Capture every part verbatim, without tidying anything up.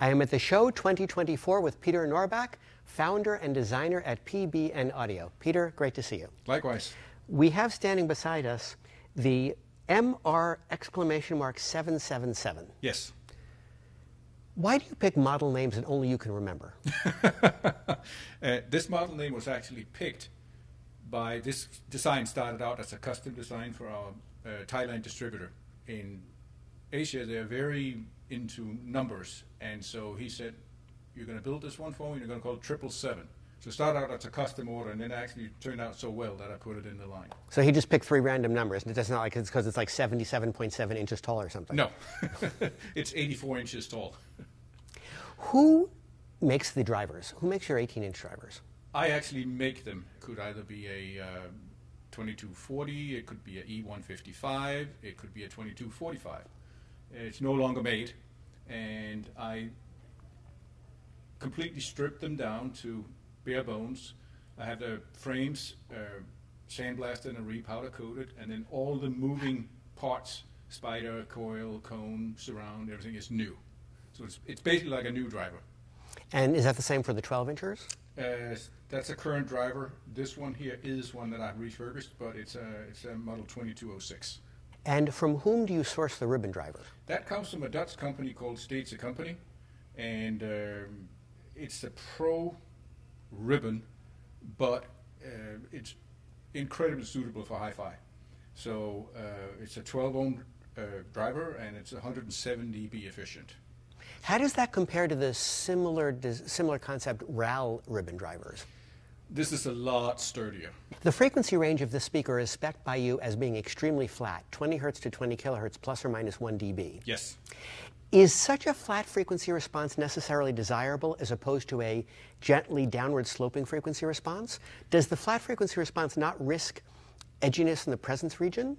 I am at the show twenty twenty-four with Peter Noerbaek, founder and designer at P B N Audio. Peter, great to see you. Likewise. We have standing beside us the M R seven seven seven. Yes. Why do you pick model names that only you can remember? uh, this model name was actually picked by, this design started out as a custom design for our uh, Thailand distributor. In Asia, they're very into numbers, and so he said, you're going to build this one for me, and you're going to call it triple seven. So start out as a custom order, and then actually turned out so well that I put it in the line. So he just picked three random numbers, and that's not like it's because it's like seventy-seven point seven inches tall or something. No, it's eighty-four inches tall. Who makes the drivers? Who makes your eighteen inch drivers? I actually make them. It could either be a uh, twenty-two forty, it could be an E one fifty-five, it could be a twenty-two forty-five. It's no longer made, and I completely stripped them down to bare bones. I have the frames uh, sandblasted and repowder coated, and then all the moving parts, spider, coil, cone, surround, everything is new. So it's, it's basically like a new driver. And is that the same for the twelve inchers? Uh, that's a current driver. This one here is one that I've refurbished, but it's a, it's a model twenty-two oh six. And from whom do you source the ribbon driver? That comes from a Dutch company called States Company, and um, it's a pro ribbon, but uh, it's incredibly suitable for hi-fi. So uh, it's a twelve ohm uh, driver, and it's one hundred seven D B efficient. How does that compare to the similar similar concept R A L ribbon drivers? This is a lot sturdier. The frequency range of this speaker is spec'd by you as being extremely flat, twenty hertz to twenty kilohertz plus or minus one D B. Yes. Is such a flat frequency response necessarily desirable as opposed to a gently downward sloping frequency response? Does the flat frequency response not risk edginess in the presence region?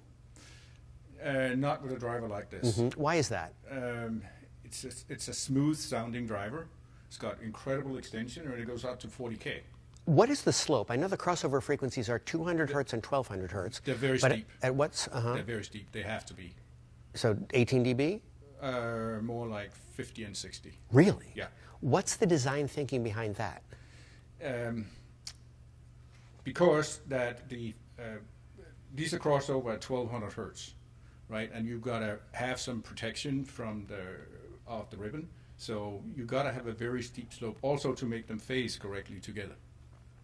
Uh, not with a driver like this. Mm-hmm. Why is that? Um, it's, a, it's a smooth sounding driver. It's got incredible extension, and it goes out to forty K. What is the slope? I know the crossover frequencies are two hundred hertz and twelve hundred hertz. They're very but steep. At, at what's? Uh-huh. They're very steep. They have to be. So eighteen D B? Uh, more like fifty and sixty. Really? Yeah. What's the design thinking behind that? Um, because that the uh, these are crossover at twelve hundred hertz, right? And you've got to have some protection from the of the ribbon. So you've got to have a very steep slope, also to make them phase correctly together.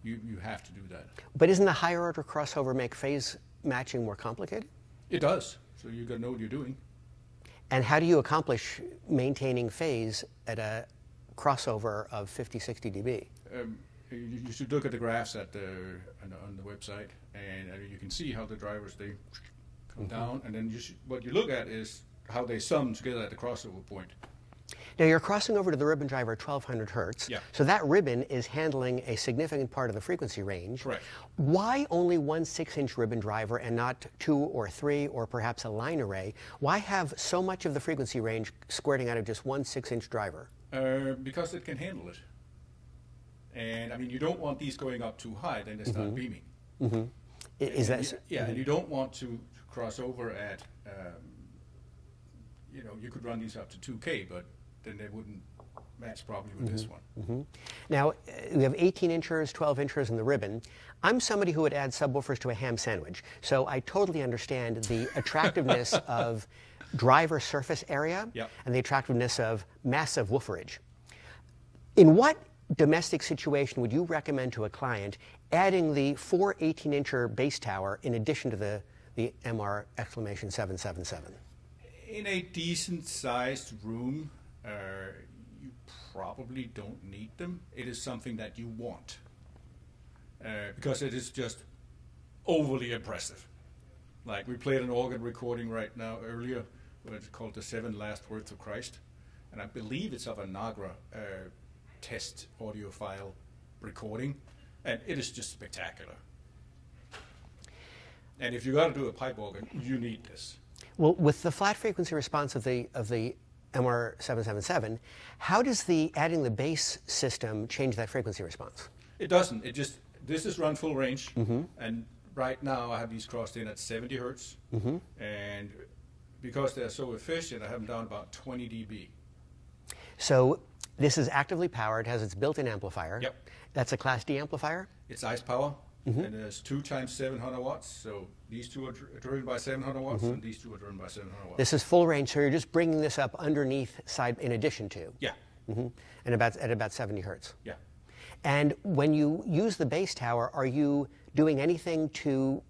You, you have to do that. But isn't the higher order crossover make phase matching more complicated? It does. So you've got to know what you're doing. And how do you accomplish maintaining phase at a crossover of fifty, sixty D B? Um, you, you should look at the graphs at the, on, the, on the website, and uh, you can see how the drivers, they come mm-hmm. down, and then you should, what you look at is how they sum together at the crossover point. Now, you're crossing over to the ribbon driver at twelve hundred hertz, yeah. So that ribbon is handling a significant part of the frequency range. Right. Why only one six inch ribbon driver and not two or three or perhaps a line array? Why have so much of the frequency range squirting out of just one six inch driver? Uh, because it can handle it. And, I mean, you don't want these going up too high, then they start mm-hmm. beaming. Mm-hmm. Is, is that... You, yeah, mm-hmm. and you don't want to cross over at... Um, you know, you could run these up to two K, but then they wouldn't match probably with mm-hmm. this one. Mm-hmm. Now, uh, we have eighteen inchers, twelve inchers, and the ribbon. I'm somebody who would add subwoofers to a ham sandwich, so I totally understand the attractiveness of driver surface area yep. and the attractiveness of massive wooferage. In what domestic situation would you recommend to a client adding the four eighteen incher bass tower in addition to the, the M R seven seven seven? In a decent-sized room, uh, you probably don't need them. It is something that you want uh, because it is just overly impressive. Like we played an organ recording right now earlier, it's called The Seven Last Words of Christ, and I believe it's of a Nagra uh, test audiophile recording, and it is just spectacular. And if you got to do a pipe organ, you need this. Well, with the flat frequency response of the of the M R seven seven seven, how does the adding the bass system change that frequency response? It doesn't. It just this is run full range, mm-hmm. and right now I have these crossed in at seventy hertz, mm-hmm. and because they're so efficient, I have them down about twenty D B. So This is actively powered, has its built-in amplifier. Yep. That's a Class D amplifier. It's ice power, mm-hmm. and it's two times seven hundred watts. So these two are dr driven by seven hundred watts, mm-hmm. and these two are driven by seven hundred watts. This is full range, so you're just bringing this up underneath side in addition to. Yeah. Mm-hmm. And about at about seventy hertz. Yeah. And when you use the bass tower, are you doing anything to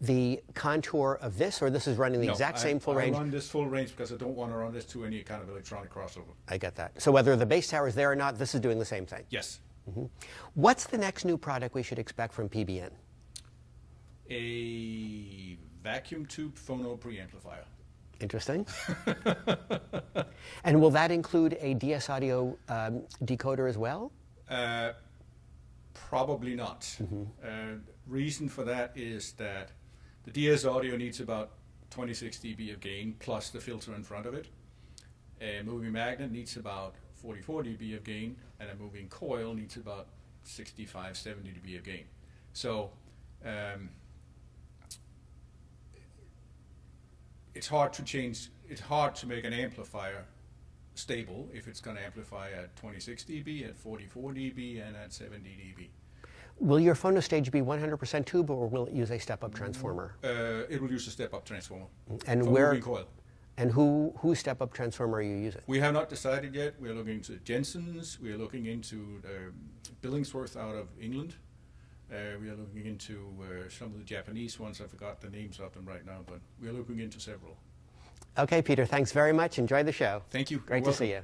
the contour of this, or this is running the no, exact same I, full I range? I run this full range because I don't want to run this to any kind of electronic crossover. I get that. So whether the bass tower is there or not, this is doing the same thing? Yes. Mm-hmm. What's the next new product we should expect from P B N? A vacuum tube phono preamplifier. Interesting. And will that include a D S audio um, decoder as well? Uh, probably not. Mm-hmm. Uh, reason for that is that the D S audio needs about twenty-six D B of gain plus the filter in front of it. A moving magnet needs about forty-four D B of gain, and a moving coil needs about sixty-five, seventy D B of gain. So um, it's hard to change. It's hard to make an amplifier stable if it's going to amplify at twenty-six D B, at forty-four D B, and at seventy D B. Will your phonostage be one hundred percent tube, or will it use a step-up transformer? Uh, it will use a step-up transformer. And where? Coil. And who whose step-up transformer are you using? We have not decided yet. We are looking into Jensen's. We are looking into um, Billingsworth out of England. Uh, we are looking into uh, some of the Japanese ones. I forgot the names of them right now, but we are looking into several. Okay, Peter, thanks very much. Enjoy the show. Thank you. Great You're to welcome. see you.